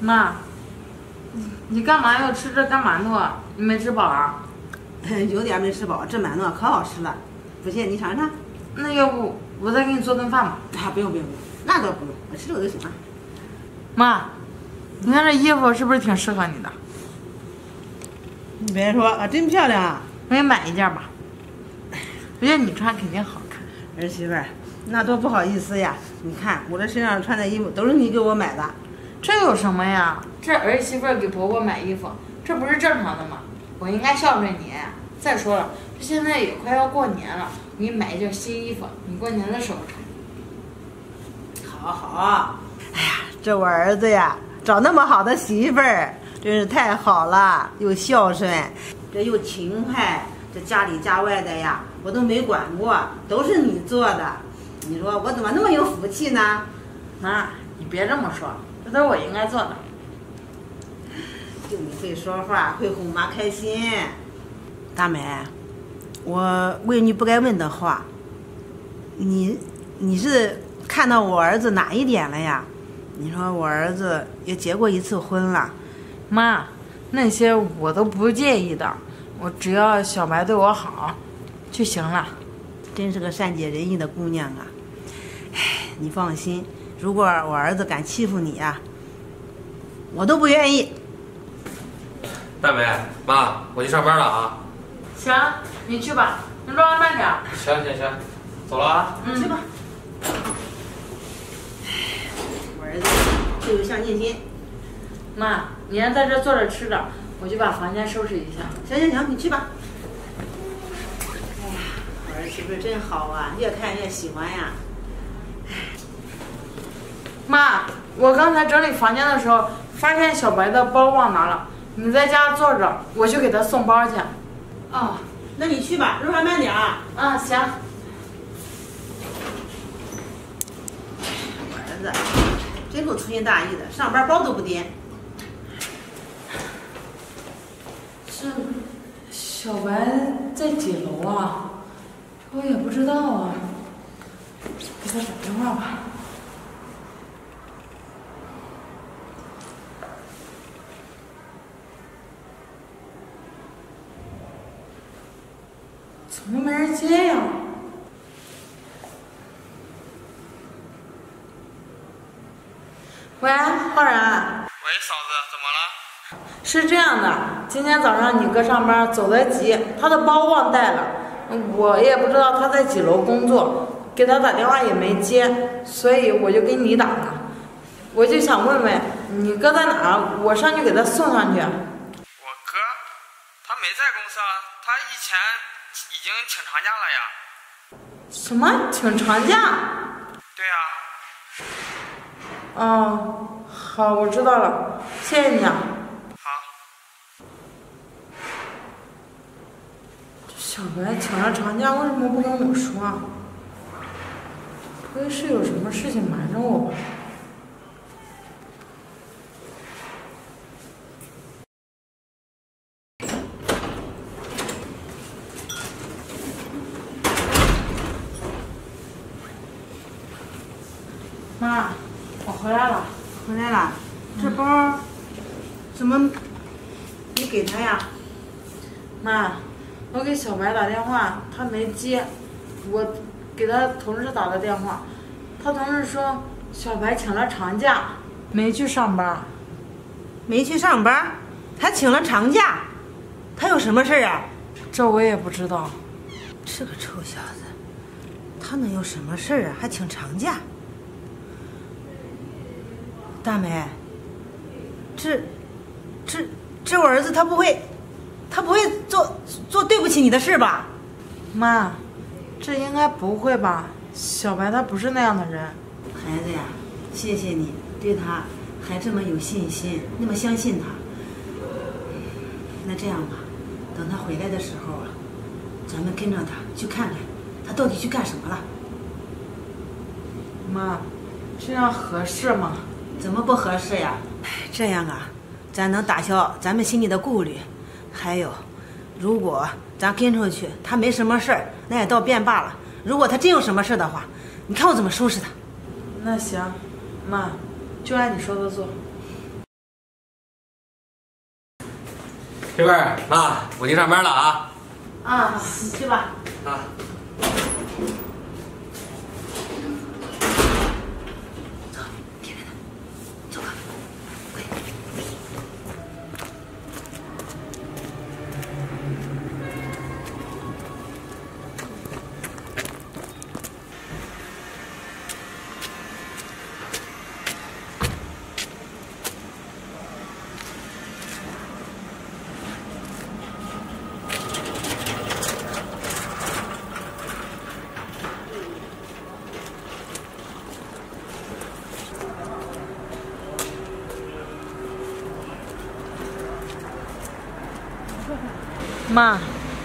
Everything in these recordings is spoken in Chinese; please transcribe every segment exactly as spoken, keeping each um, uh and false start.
妈，你干嘛要吃这干馒头啊？你没吃饱啊？有点没吃饱，这馒头可好吃了，不信你尝尝。那要不我再给你做顿饭吧？啊，不用不用不用，那倒不用，我吃这个就行了。妈，你看这衣服是不是挺适合你的？你别说啊，真漂亮啊！我给你买一件吧，我觉得你穿肯定好看。儿媳妇，那多不好意思呀！你看我这身上穿的衣服都是你给我买的。 这有什么呀？这儿媳妇给伯伯买衣服，这不是正常的吗？我应该孝顺你。再说了，这现在也快要过年了，我给你买一件新衣服，你过年的时候穿。好好。哎呀，这我儿子呀，找那么好的媳妇儿，真是太好了，又孝顺，这又勤快，这家里家外的呀，我都没管过，都是你做的。你说我怎么那么有福气呢？妈，你别这么说。 这都是我应该做的，就你会说话，会哄妈开心。大美，我问你不该问的话，你你是看到我儿子哪一点了呀？你说我儿子也结过一次婚了，妈，那些我都不介意的，我只要小白对我好就行了。真是个善解人意的姑娘啊！哎，你放心。 如果我儿子敢欺负你呀、啊，我都不愿意。大美妈，我去上班了啊。行，你去吧，你路上慢点。行行行，走了啊。嗯，去吧。我儿子就有上进心。妈，你先在这坐着吃着，我去把房间收拾一下。行行行，你去吧。哎呀，我儿媳妇真好啊，越看越喜欢呀、啊。 妈，我刚才整理房间的时候，发现小白的包忘拿了。你在家坐着，我去给他送包去。哦，那你去吧，路上慢点啊。啊，行。我儿子真够粗心大意的，上班包都不掂。这小白在几楼啊？我也不知道啊。给他打电话吧。 怎么没人接呀？喂，浩然。喂，嫂子，怎么了？是这样的，今天早上你哥上班走得急，他的包忘带了，我也不知道他在几楼工作，给他打电话也没接，所以我就给你打了。我就想问问你哥在哪儿，我上去给他送上去。我哥，他没在公司啊，他以前。 已经请长假了呀？什么请长假？对呀、啊。哦，好，我知道了，谢谢你啊。好。这小白请了长假，为什么不跟我说？不会是有什么事情瞒着我吧？ 妈，我回来了，回来了。这包怎么没给他呀？妈，我给小白打电话，他没接。我给他同事打的电话，他同事说小白请了长假，没去上班。没去上班，还请了长假，他有什么事儿啊？这我也不知道。这个臭小子，他能有什么事儿啊？还请长假？ 大美，这、这、这我儿子他不会，他不会做做对不起你的事吧？妈，这应该不会吧？小白他不是那样的人。孩子呀，谢谢你对他还这么有信心，那么相信他。那这样吧，等他回来的时候啊，咱们跟着他去看看他到底去干什么了。妈，这样合适吗？ 怎么不合适呀？这样啊，咱能打消咱们心里的顾虑。还有，如果咱跟出去，他没什么事儿，那也倒便罢了。如果他真有什么事儿的话，你看我怎么收拾他。那行，妈，就按你说的做。媳妇儿，妈，我去上班了啊。啊，你去吧。啊。 妈，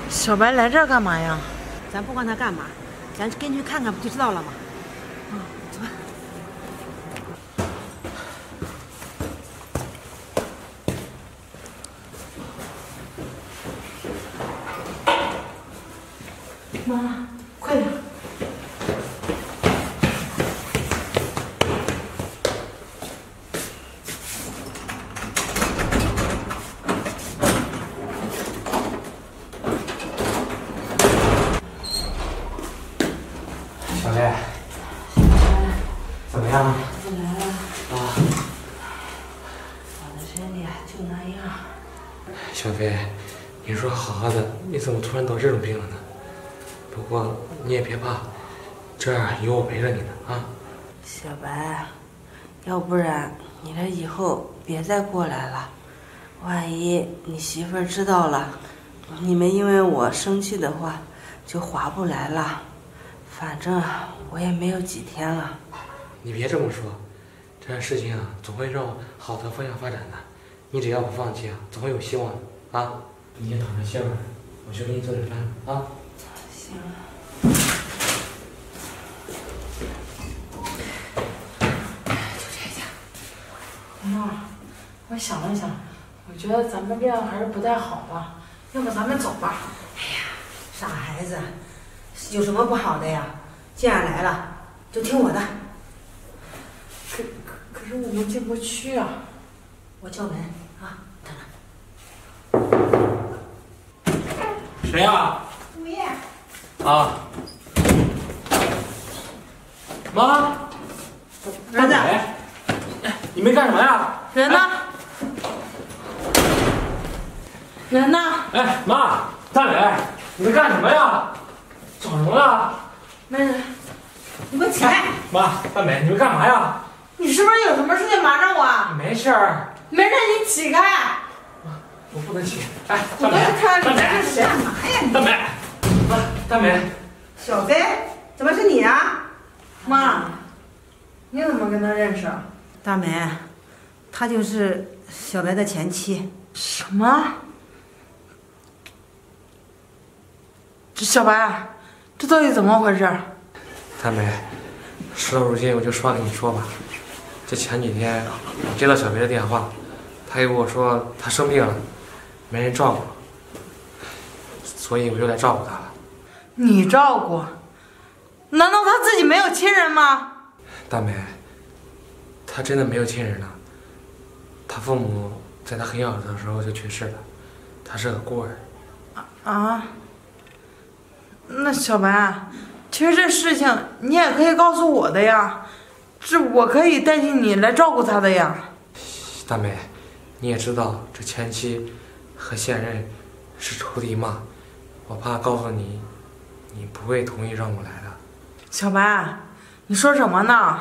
小白来这儿干嘛呀？咱不管他干嘛，咱跟去看看不就知道了吗？嗯，走吧。妈，快点！突然得这种病了呢，不过你也别怕，这儿有我陪着你呢啊！小白，要不然你这以后别再过来了，万一你媳妇儿知道了，你们因为我生气的话就划不来了。反正我也没有几天了。你别这么说，这事情啊总会让好的方向发展的，你只要不放弃啊，总会有希望的啊！你先躺着歇会儿。 我去给你做点饭啊！行。就这一家。妈，我想了想，我觉得咱们这样还是不太好吧，要不咱们走吧？哎呀，傻孩子，有什么不好的呀？既然来了，就听我的。可可可是我们进不去啊！我叫门啊。 谁呀？物业。啊。妈，儿子，你们干什么呀？人呢？人呢？哎，妈，大磊，你们干什么呀？找什么了？没人。你给我起来！妈，大美，你们干嘛呀？你是不是有什么事情瞒着我？没事儿。没事，你起开。 我不能起，哎，大美，大美，谁干嘛呀你？大美，妈，大美，小飞，怎么是你啊？妈，你怎么跟他认识？大美，他就是小白的前妻。什么？这小白，这到底怎么回事？大美，事到如今，我就实话跟你说吧。这前几天我接到小白的电话，他跟我说他生病了。 没人照顾，所以我就来照顾他了。你照顾？难道他自己没有亲人吗？大美，他真的没有亲人了。他父母在他很小的时候就去世了，他是个孤儿。啊？那小白，其实这事情你也可以告诉我的呀，这我可以代替你来照顾他的呀。大美，你也知道这前妻。 和现任是仇敌嘛？我怕告诉你，你不会同意让我来的。小白，你说什么呢？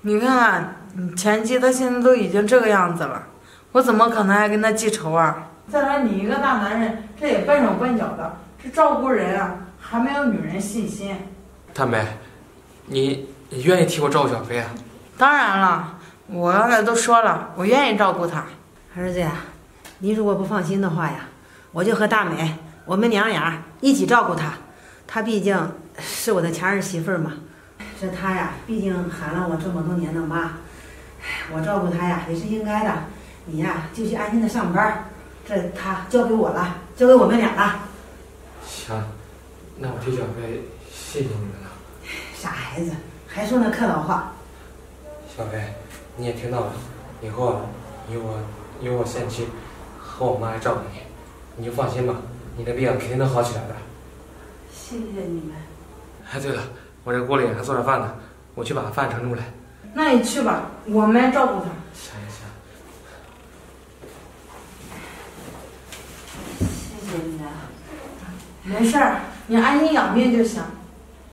你看看你前妻，她现在都已经这个样子了，我怎么可能还跟她记仇啊？再来你一个大男人，这也笨手笨脚的，这照顾人啊，还没有女人细心。大美，你你愿意替我照顾小飞啊？当然了，我刚才都说了，我愿意照顾她。儿子呀。 您如果不放心的话呀，我就和大美，我们娘俩一起照顾她。她毕竟是我的前儿媳妇儿嘛，这她呀，毕竟喊了我这么多年的妈，我照顾她呀也是应该的。你呀就去安心的上班，这她交给我了，交给我们俩了。行，那我替小飞谢谢你们了。傻孩子，还说那客套话。小飞，你也听到了，以后啊，有我有我限期和我妈来照顾你，你就放心吧，你的病肯定能好起来的。谢谢你们。哎，对了，我这锅里还做点饭呢，我去把饭盛出来。那你去吧，我们来照顾他。行行。 没事儿，你安心养病就行。